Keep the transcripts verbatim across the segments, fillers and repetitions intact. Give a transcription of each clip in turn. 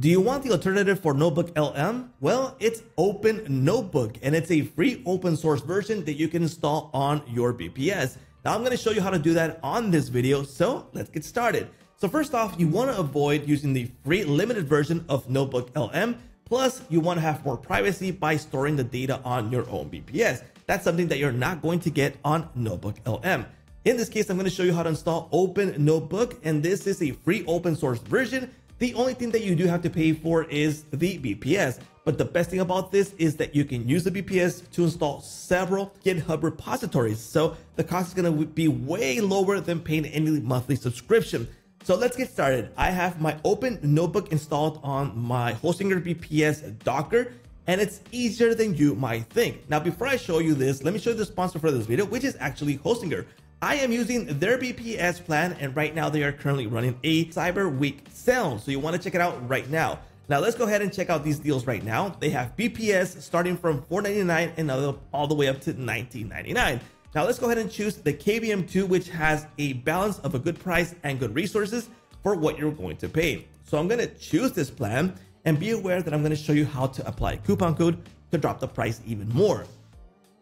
Do you want the alternative for Notebook L M? Well, it's Open Notebook, and it's a free open source version that you can install on your V P S. Now I'm going to show you how to do that on this video, so let's get started. So first off, you want to avoid using the free limited version of Notebook L M. Plus, you want to have more privacy by storing the data on your own V P S. That's something that you're not going to get on Notebook L M. In this case, I'm going to show you how to install Open Notebook, and this is a free open source version. The only thing that you do have to pay for is the V P S. But the best thing about this is that you can use the V P S to install several GitHub repositories. So the cost is going to be way lower than paying any monthly subscription. So let's get started. I have my Open Notebook installed on my Hostinger V P S Docker, and it's easier than you might think. Now, before I show you this, let me show you the sponsor for this video, which is actually Hostinger. I am using their V P S plan, and right now they are currently running a Cyber Week sale. So you want to check it out right now. Now let's go ahead and check out these deals right now. They have V P S starting from four ninety-nine and all the way up to nineteen ninety-nine. Now let's go ahead and choose the K V M two, which has a balance of a good price and good resources for what you're going to pay. So I'm going to choose this plan, and be aware that I'm going to show you how to apply a coupon code to drop the price even more.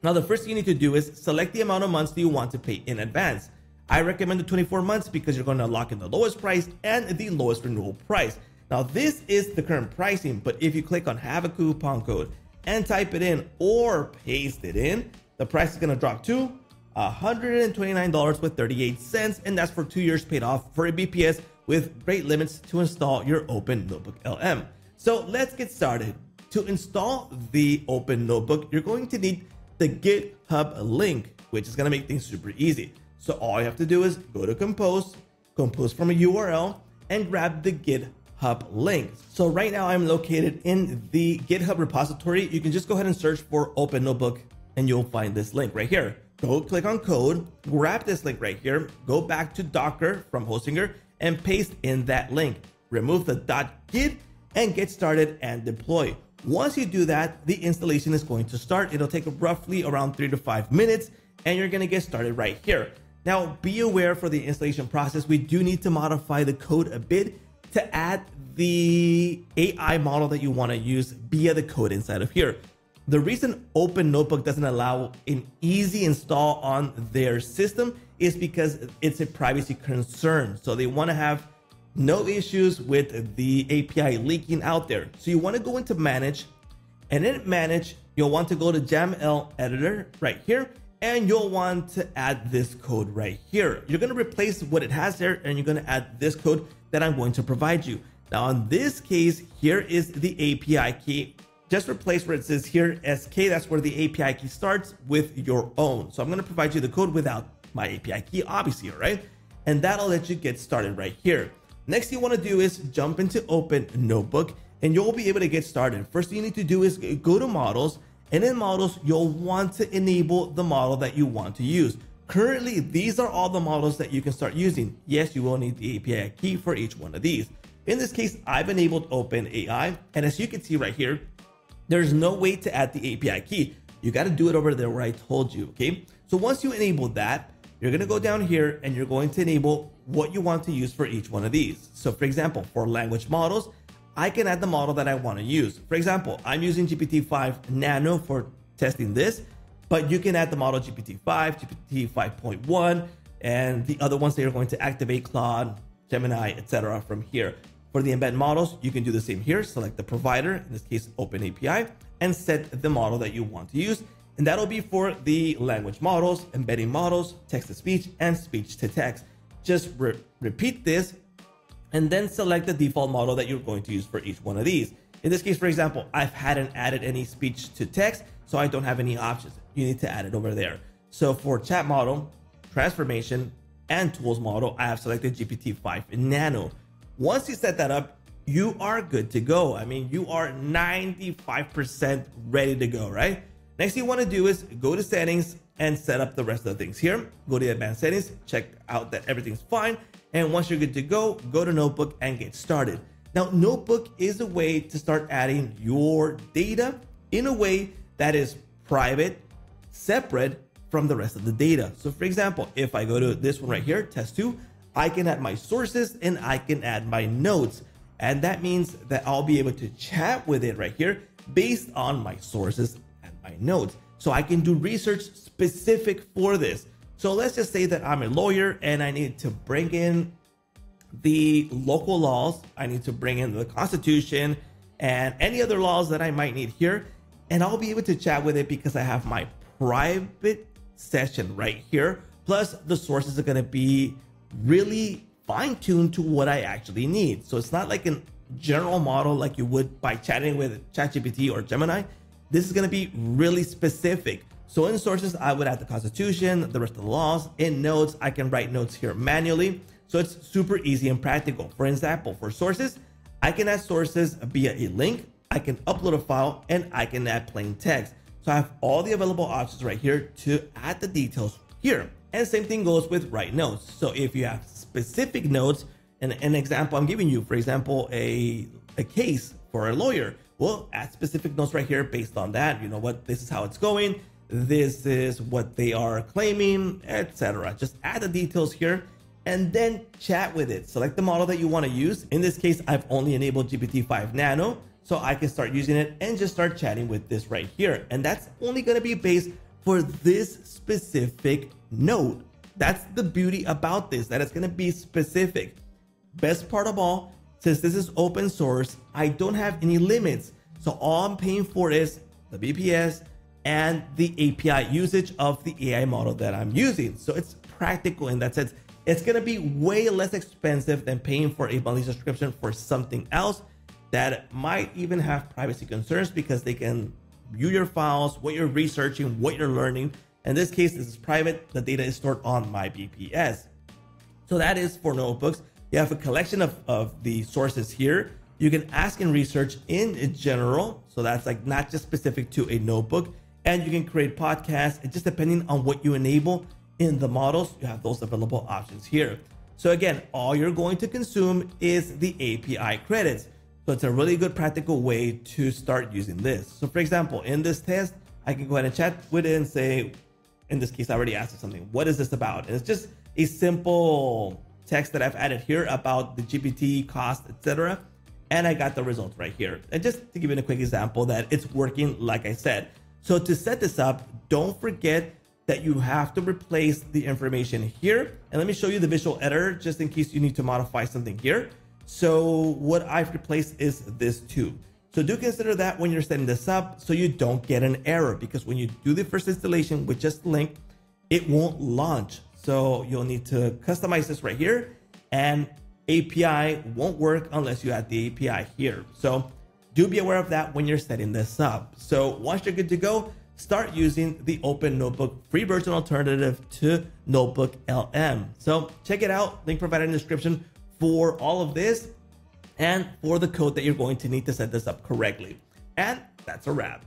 Now, the first thing you need to do is select the amount of months that you want to pay in advance. I recommend the twenty-four months because you're going to lock in the lowest price and the lowest renewal price. Now, this is the current pricing, but if you click on have a coupon code and type it in or paste it in, the price is going to drop to one hundred twenty-nine dollars and thirty-eight cents, and that's for two years paid off for a V P S with great limits to install your Open Notebook L M. So let's get started. To install the Open Notebook, you're going to need the GitHub link, which is going to make things super easy. So all you have to do is go to compose, compose from a U R L, and grab the GitHub link. So right now I'm located in the GitHub repository. You can just go ahead and search for Open Notebook and you'll find this link right here. Go click on code, grab this link right here, go back to Docker from Hostinger and paste in that link, remove the .git and get started and deploy. Once you do that, the installation is going to start. It'll take roughly around three to five minutes, and you're going to get started right here. Now, be aware for the installation process, we do need to modify the code a bit to add the A I model that you want to use via the code inside of here. The reason Open Notebook doesn't allow an easy install on their system is because it's a privacy concern. So they want to have no issues with the A P I leaking out there. So you want to go into manage, and in manage, you'll want to go to J A M L editor right here, and you'll want to add this code right here. You're going to replace what it has there, and you're going to add this code that I'm going to provide you. Now, in this case, here is the A P I key. Just replace where it says here, S K, that's where the A P I key starts, with your own. So I'm going to provide you the code without my A P I key, obviously, all right? And that'll let you get started right here. Next thing you want to do is jump into Open Notebook, and you'll be able to get started. First thing you need to do is go to models, and in models, you'll want to enable the model that you want to use. Currently, these are all the models that you can start using. Yes, you will need the A P I key for each one of these. In this case, I've enabled OpenAI, and as you can see right here, there's no way to add the A P I key. You got to do it over there where I told you, okay? So once you enable that, you're going to go down here and you're going to enable what you want to use for each one of these. So for example, for language models, I can add the model that I want to use. For example, I'm using G P T five Nano for testing this, but you can add the model G P T five, G P T five point one, and the other ones that you're going to activate, Claude, Gemini, et cetera from here. For the embed models, you can do the same here. Select the provider, in this case, OpenAI, and set the model that you want to use. And that'll be for the language models, embedding models, text-to-speech, and speech-to-text. Just re repeat this, and then select the default model that you're going to use for each one of these. In this case, for example, I hadn't added any speech-to-text, so I don't have any options. You need to add it over there. So for chat model, transformation, and tools model, I have selected G P T five Nano. Once you set that up, you are good to go. I mean, you are ninety-five percent ready to go, right? Next thing you want to do is go to settings and set up the rest of the things here. Go to advanced settings, check out that everything's fine. And once you're good to go, go to Notebook and get started. Now, Notebook is a way to start adding your data in a way that is private, separate from the rest of the data. So for example, if I go to this one right here, test two, I can add my sources and I can add my notes. And that means that I'll be able to chat with it right here based on my sources and my notes. So I can do research specific for this. So let's just say that I'm a lawyer and I need to bring in the local laws. I need to bring in the Constitution and any other laws that I might need here. And I'll be able to chat with it because I have my private session right here. Plus the sources are gonna be really fine-tuned to what I actually need. So it's not like a general model like you would by chatting with ChatGPT or Gemini. This is gonna be really specific. So in sources, I would add the Constitution, the rest of the laws. In notes, I can write notes here manually. So it's super easy and practical. For example, for sources, I can add sources via a link, I can upload a file, and I can add plain text. So I have all the available options right here to add the details here. And same thing goes with write notes. So if you have specific notes, and an example I'm giving you, for example, a, a case for a lawyer, well, add specific notes right here based on that. You know what, this is how it's going, this is what they are claiming, et cetera. Just add the details here and then chat with it. Select the model that you want to use. In this case, I've only enabled G P T five nano, so I can start using it and just start chatting with this right here. And that's only going to be based for this specific note. That's the beauty about this, that it's going to be specific. Best part of all, since this is open source, I don't have any limits. So all I'm paying for is the V P S and the A P I usage of the A I model that I'm using. So it's practical in that sense. It's going to be way less expensive than paying for a monthly subscription for something else that might even have privacy concerns because they can view your files, what you're researching, what you're learning. In this case, this is private. The data is stored on my V P S. So that is for notebooks. You have a collection of, of the sources here. You can ask and research in general. So that's like not just specific to a notebook. And you can create podcasts. It's just depending on what you enable in the models, you have those available options here. So again, all you're going to consume is the A P I credits. So it's a really good practical way to start using this. So for example, in this test, I can go ahead and chat with it and say, in this case, I already asked it something. What is this about? And it's just a simple text that I've added here about the G P T cost, et cetera. And I got the results right here. And just to give you a quick example that it's working, like I said. So to set this up, don't forget that you have to replace the information here. And let me show you the visual editor just in case you need to modify something here. So what I've replaced is this too. So do consider that when you're setting this up so you don't get an error, because when you do the first installation with just the link, it won't launch. So you'll need to customize this right here, and A P I won't work unless you add the A P I here. So do be aware of that when you're setting this up. So once you're good to go, start using the Open Notebook free version alternative to Notebook L M. So check it out, link provided in the description for all of this and for the code that you're going to need to set this up correctly. And that's a wrap.